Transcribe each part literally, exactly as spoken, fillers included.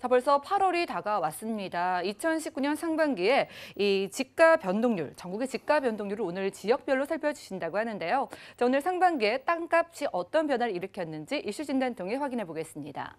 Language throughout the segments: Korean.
자, 벌써 팔월이 다가왔습니다. 이천십구 년 상반기에 이 집가 변동률, 전국의 집가 변동률을 오늘 지역별로 살펴주신다고 하는데요. 자, 오늘 상반기에 땅값이 어떤 변화를 일으켰는지 이슈 진단 통해 확인해 보겠습니다.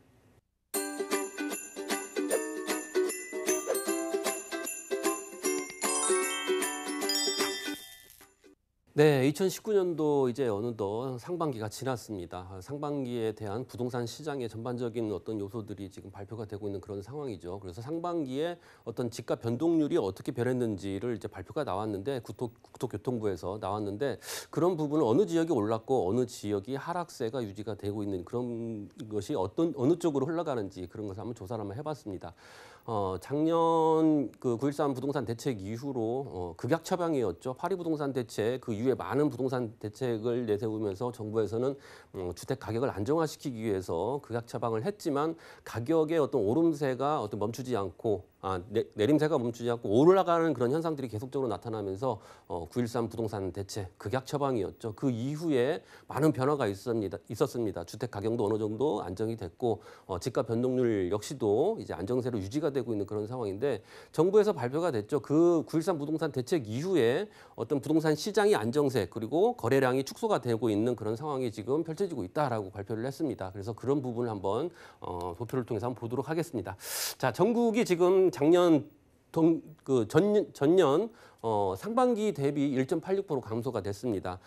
네, 이천십구 년도 이제 어느덧 상반기가 지났습니다. 상반기에 대한 부동산 시장의 전반적인 어떤 요소들이 지금 발표가 되고 있는 그런 상황이죠. 그래서 상반기에 어떤 집가 변동률이 어떻게 변했는지를 이제 발표가 나왔는데, 국토교통부에서 나왔는데, 그런 부분은 어느 지역이 올랐고 어느 지역이 하락세가 유지가 되고 있는 그런 것이 어떤 어느 쪽으로 흘러가는지 그런 것을 한번 조사를 한번 해봤습니다. 어, 작년 그 구일삼 부동산 대책 이후로 어, 극약 처방이었죠. 파리 부동산 대책 그 이후에 많은 부동산 대책을 내세우면서 정부에서는 주택 가격을 안정화시키기 위해서 극약 처방을 했지만, 가격의 어떤 오름세가 어떤 멈추지 않고 아, 내, 내림세가 멈추지 않고 올라가는 그런 현상들이 계속적으로 나타나면서 어, 구일삼 부동산 대책 극약 처방이었죠. 그 이후에 많은 변화가 있었습니다. 있었습니다. 주택 가격도 어느 정도 안정이 됐고 어, 집가 변동률 역시도 이제 안정세로 유지가 되고 있는 그런 상황인데, 정부에서 발표가 됐죠. 그 구일삼 부동산 대책 이후에 어떤 부동산 시장이 안정세 그리고 거래량이 축소가 되고 있는 그런 상황이 지금 펼쳐지고 있다라고 발표를 했습니다. 그래서 그런 부분을 한번 어, 도표를 통해서 한번 보도록 하겠습니다. 자, 전국이 지금 작년 동, 그 전, 전년 어, 상반기 대비 일 점 팔육 퍼센트 감소가 됐습니다.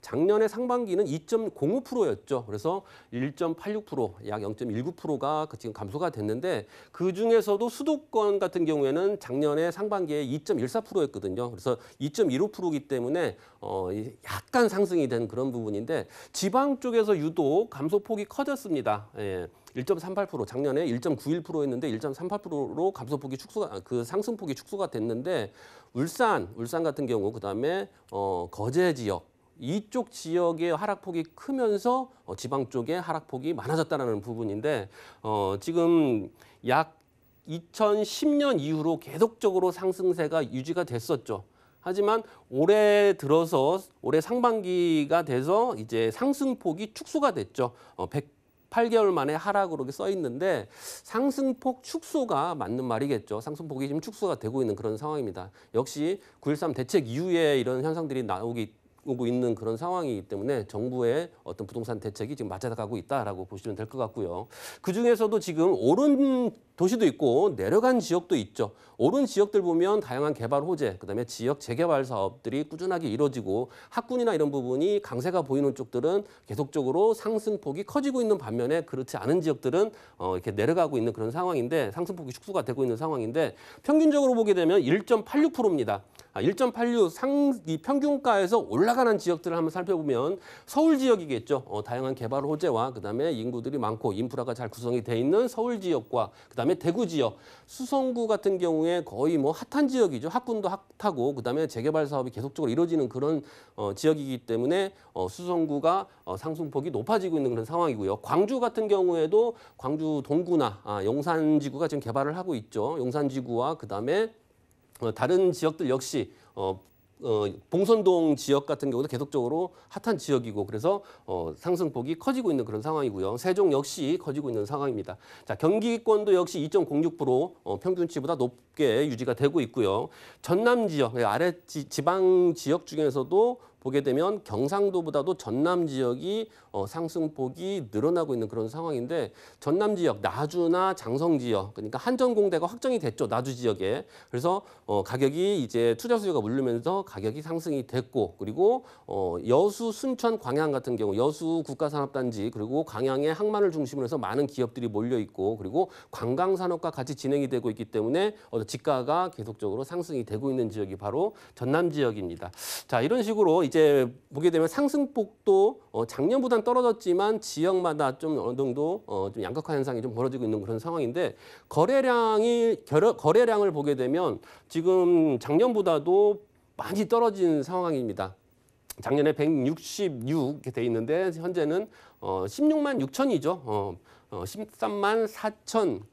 작년의 상반기는 이 점 공오 퍼센트였죠. 그래서 일 점 팔육 퍼센트, 약 영 점 일구 퍼센트가 지금 감소가 됐는데, 그중에서도 수도권 같은 경우에는 작년에 상반기에 이 점 일사 퍼센트였거든요. 그래서 이 점 일오 퍼센트이기 때문에 어, 약간 상승이 된 그런 부분인데, 지방 쪽에서 유독 감소폭이 커졌습니다. 예. 일 점 삼팔 퍼센트, 작년에 일 점 구일 퍼센트였는데 일 점 삼팔 퍼센트로 감소폭이 축소가, 그 상승폭이 축소가 됐는데, 울산, 울산 같은 경우 그다음에 어, 거제 지역 이쪽 지역의 하락폭이 크면서 어, 지방 쪽의 하락폭이 많아졌다는 부분인데, 어, 지금 약 이천십 년 이후로 계속적으로 상승세가 유지가 됐었죠. 하지만 올해 들어서 올해 상반기가 돼서 이제 상승폭이 축소가 됐죠. 어, 백 팔 개월 만에 하락으로 써 있는데, 상승폭 축소가 맞는 말이겠죠. 상승폭이 지금 축소가 되고 있는 그런 상황입니다. 역시 구일삼 대책 이후에 이런 현상들이 나오기 오고 있는 그런 상황이기 때문에 정부의 어떤 부동산 대책이 지금 맞아가고 있다라고 보시면 될 것 같고요. 그중에서도 지금 오른 도시도 있고 내려간 지역도 있죠. 오른 지역들 보면 다양한 개발 호재, 그다음에 지역 재개발 사업들이 꾸준하게 이루어지고, 학군이나 이런 부분이 강세가 보이는 쪽들은 계속적으로 상승폭이 커지고 있는 반면에, 그렇지 않은 지역들은 어, 이렇게 내려가고 있는 그런 상황인데, 상승폭이 축소가 되고 있는 상황인데, 평균적으로 보게 되면 일 점 팔육 퍼센트입니다. 아, 일 점 팔육 상, 이 평균가에서 올라가는 지역들을 한번 살펴보면 서울 지역이겠죠. 어, 다양한 개발 호재와 그다음에 인구들이 많고 인프라가 잘 구성이 돼 있는 서울 지역과 그다음에 대구 지역, 수성구 같은 경우에 거의 뭐 핫한 지역이죠. 학군도 핫하고 그다음에 재개발 사업이 계속적으로 이루어지는 그런 어, 지역이기 때문에 어, 수성구가 어, 상승폭이 높아지고 있는 그런 상황이고요. 광주 같은 경우에도 광주 동구나 아, 용산지구가 지금 개발을 하고 있죠. 용산지구와 그다음에 어, 다른 지역들 역시 어, 어, 봉선동 지역 같은 경우도 계속적으로 핫한 지역이고, 그래서 어, 상승폭이 커지고 있는 그런 상황이고요. 세종 역시 커지고 있는 상황입니다. 자, 경기권도 역시 이 점 공육 퍼센트 어, 평균치보다 높게 유지가 되고 있고요. 전남 지역, 아래 지, 지방 지역 중에서도 보게 되면 경상도보다도 전남 지역이 어, 상승폭이 늘어나고 있는 그런 상황인데, 전남 지역, 나주나 장성 지역, 그러니까 한전공대가 확정이 됐죠. 나주 지역에. 그래서 어, 가격이 이제 투자 수요가 몰리면서 가격이 상승이 됐고, 그리고 어, 여수, 순천, 광양 같은 경우 여수 국가산업단지 그리고 광양의 항만을 중심으로 해서 많은 기업들이 몰려있고, 그리고 관광산업과 같이 진행이 되고 있기 때문에 어, 집가가 계속적으로 상승이 되고 있는 지역이 바로 전남 지역입니다. 자, 이런 식으로 이제 보게 되면 상승폭도 어, 작년보다는 떨어졌지만 지역마다 좀 어느 정도 어, 좀 양극화 현상이 좀 벌어지고 있는 그런 상황인데, 거래량이 결, 거래량을 보게 되면 지금 작년보다도 많이 떨어진 상황입니다. 작년에 백육십육 이렇게 돼 있는데 현재는 어, 십육만 육천이죠. 어, 어, 십삼만 사천.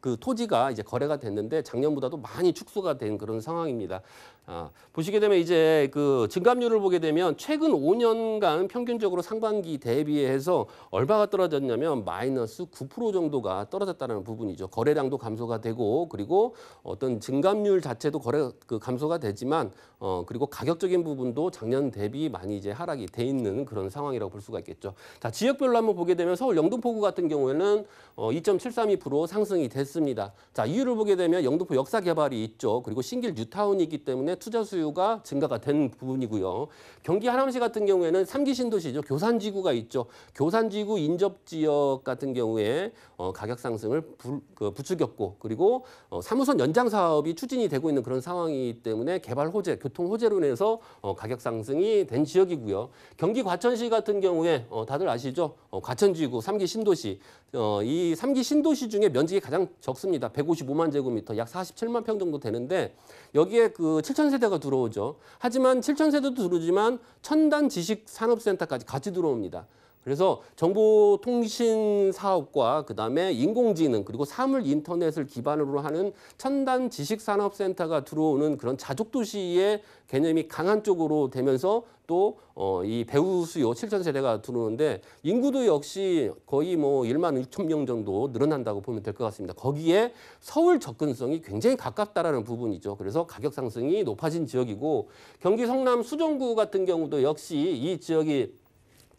그 토지가 이제 거래가 됐는데, 작년보다도 많이 축소가 된 그런 상황입니다. 아, 보시게 되면 이제 그 증감률을 보게 되면 최근 오 년간 평균적으로 상반기 대비해서 얼마가 떨어졌냐면 마이너스 구 퍼센트 정도가 떨어졌다는 부분이죠. 거래량도 감소가 되고 그리고 어떤 증감률 자체도 거래 그 감소가 되지만 어 그리고 가격적인 부분도 작년 대비 많이 이제 하락이 돼 있는 그런 상황이라고 볼 수가 있겠죠. 자, 지역별로 한번 보게 되면 서울 영등포구 같은 경우에는 어 이 점 칠삼이 퍼센트 상승이 됐습니다. 자, 이유를 보게 되면 영등포 역사 개발이 있죠. 그리고 신길 뉴타운이기 때문에 투자 수요가 증가가 된 부분이고요. 경기 하남시 같은 경우에는 삼 기 신도시죠. 교산지구가 있죠. 교산지구 인접 지역 같은 경우에 어, 가격 상승을 부, 그, 부추겼고 그리고 어, 삼 호선 연장 사업이 추진이 되고 있는 그런 상황이기 때문에 개발 호재, 교통 호재로 인해서 어, 가격 상승이 된 지역이고요. 경기 과천시 같은 경우에 어, 다들 아시죠? 어, 과천지구 삼 기 신도시. 어, 이 삼 기 신도시 중에 면적이 가장 적습니다. 백오십오만 제곱미터, 약 사십칠만 평 정도 되는데 여기에 그 칠천 세대가 들어오죠. 하지만 칠천 세대도 들어오지만 천단 지식 산업센터까지 같이 들어옵니다. 그래서 정보통신 사업과 그다음에 인공지능 그리고 사물 인터넷을 기반으로 하는 첨단 지식산업센터가 들어오는 그런 자족도시의 개념이 강한 쪽으로 되면서 또 어, 이 배우 수요 칠천 세대가 들어오는데 인구도 역시 거의 뭐 일만 육천 명 정도 늘어난다고 보면 될 것 같습니다. 거기에 서울 접근성이 굉장히 가깝다라는 부분이죠. 그래서 가격 상승이 높아진 지역이고 경기 성남 수정구 같은 경우도 역시 이 지역이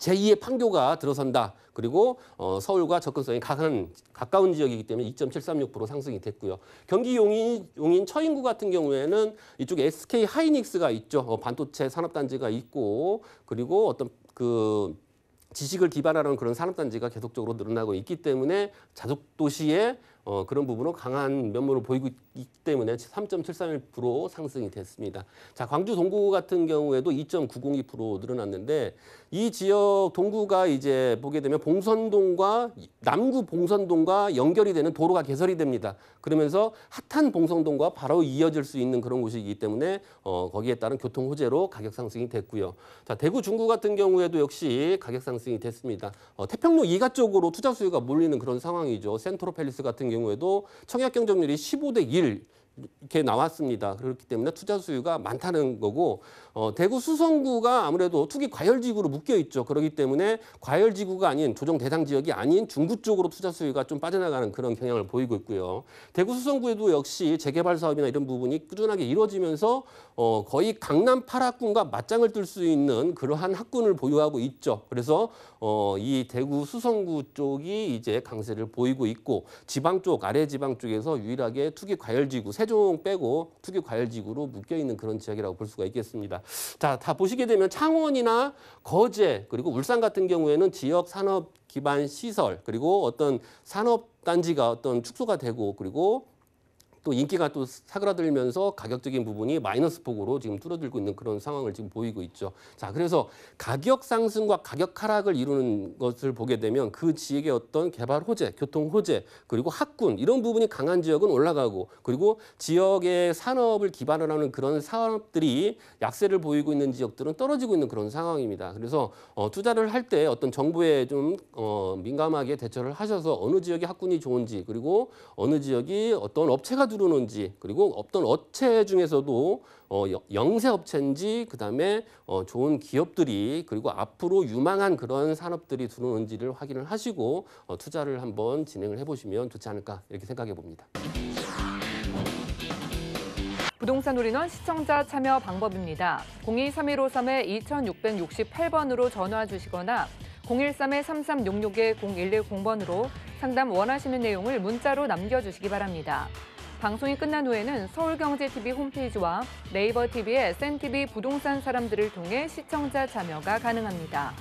제이의 판교가 들어선다. 그리고 어, 서울과 접근성이 가까운, 가까운 지역이기 때문에 이 점 칠삼육 퍼센트 상승이 됐고요. 경기 용인, 용인 처인구 같은 경우에는 이쪽에 에스케이 하이닉스가 있죠. 어, 반도체 산업단지가 있고 그리고 어떤 그 지식을 기반하는 그런 산업단지가 계속적으로 늘어나고 있기 때문에 자족도시의 어, 그런 부분으로 강한 면모를 보이고 있기 때문에 삼 점 칠삼일 퍼센트 상승이 됐습니다. 자, 광주 동구 같은 경우에도 이 점 구공이 퍼센트 늘어났는데 이 지역 동구가 이제 보게 되면 봉선동과 남구 봉선동과 연결이 되는 도로가 개설이 됩니다. 그러면서 핫한 봉선동과 바로 이어질 수 있는 그런 곳이기 때문에 어, 거기에 따른 교통 호재로 가격 상승이 됐고요. 자, 대구 중구 같은 경우에도 역시 가격 상승이 됐습니다. 어, 태평로 이가 쪽으로 투자 수요가 몰리는 그런 상황이죠. 센트로 팰리스 같은 경우에도 청약 경쟁률이 십오 대 일 이렇게 나왔습니다. 그렇기 때문에 투자 수요가 많다는 거고 어, 대구 수성구가 아무래도 투기 과열지구로 묶여있죠. 그렇기 때문에 과열지구가 아닌 조정 대상 지역이 아닌 중구 쪽으로 투자 수요가 좀 빠져나가는 그런 경향을 보이고 있고요. 대구 수성구에도 역시 재개발 사업이나 이런 부분이 꾸준하게 이루어지면서 어, 거의 강남 팔 학군과 맞짱을 뜰 수 있는 그러한 학군을 보유하고 있죠. 그래서 어, 이 대구 수성구 쪽이 이제 강세를 보이고 있고 지방 쪽, 아래 지방 쪽에서 유일하게 투기 과열지구, 세종 빼고 투기 과열지구로 묶여있는 그런 지역이라고 볼 수가 있겠습니다. 자, 다 보시게 되면 창원이나 거제 그리고 울산 같은 경우에는 지역 산업 기반 시설 그리고 어떤 산업단지가 어떤 축소가 되고 그리고 또 인기가 또 사그라들면서 가격적인 부분이 마이너스 폭으로 지금 뚫어들고 있는 그런 상황을 지금 보이고 있죠. 자, 그래서 가격 상승과 가격 하락을 이루는 것을 보게 되면 그 지역의 어떤 개발 호재, 교통 호재, 그리고 학군 이런 부분이 강한 지역은 올라가고 그리고 지역의 산업을 기반으로 하는 그런 사업들이 약세를 보이고 있는 지역들은 떨어지고 있는 그런 상황입니다. 그래서 어, 투자를 할 때 어떤 정보에 좀 어, 민감하게 대처를 하셔서 어느 지역이 학군이 좋은지 그리고 어느 지역이 어떤 업체가 들어오는지 그리고 어떤 업체 중에서도 어, 영세 업체인지 그다음에 어, 좋은 기업들이 그리고 앞으로 유망한 그런 산업들이 들어오는지를 확인을 하시고 어, 투자를 한번 진행을 해보시면 좋지 않을까 이렇게 생각해 봅니다. 부동산 올인원 시청자 참여 방법입니다. 공이 삼일오삼에 이육육팔 번으로 전화 주시거나 공일삼에 삼삼육육에 공일일공 번으로 상담 원하시는 내용을 문자로 남겨주시기 바랍니다. 방송이 끝난 후에는 서울경제티비 홈페이지와 네이버 티비의 센티비 부동산 사람들을 통해 시청자 참여가 가능합니다.